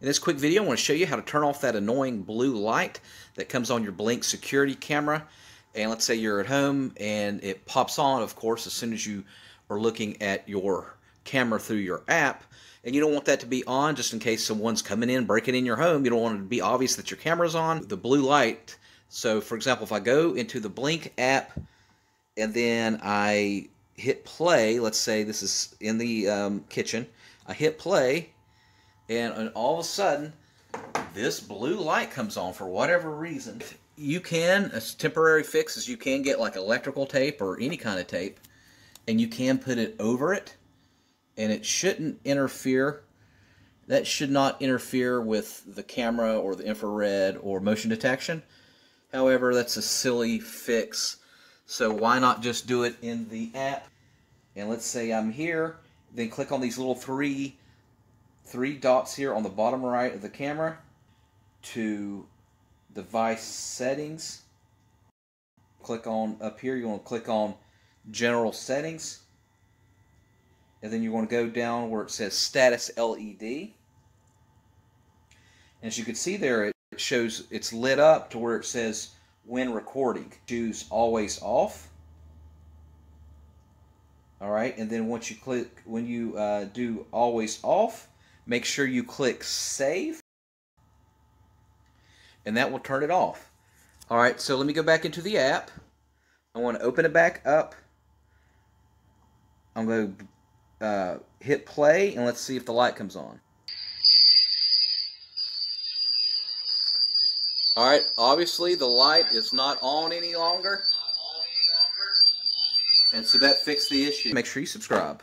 In this quick video, I want to show you how to turn off that annoying blue light that comes on your Blink security camera. And let's say you're at home and it pops on, of course, as soon as you are looking at your camera through your app. And you don't want that to be on just in case someone's coming in, breaking in your home. You don't want it to be obvious that your camera's on. The blue light. So, for example, if I go into the Blink app and then I hit play, let's say this is in the kitchen, I hit play. And all of a sudden, this blue light comes on for whatever reason. You can, as temporary fixes, you can get like electrical tape or any kind of tape, and you can put it over it, and it shouldn't interfere. That should not interfere with the camera or the infrared or motion detection. However, that's a silly fix, so why not just do it in the app? And let's say I'm here, then click on these little three dots here on the bottom right of the camera to device settings. Click on up here, you want to click on general settings, and then you want to go down where it says status LED. And as you can see there, it shows it's lit up to where it says when recording. Choose always off. Alright, and then once you click, when you do always off, make sure you click save, and that will turn it off. All right, so let me go back into the app. I want to open it back up. I'm going to hit play, and let's see if the light comes on. All right, obviously the light is not on any longer, and so that fixed the issue. Make sure you subscribe.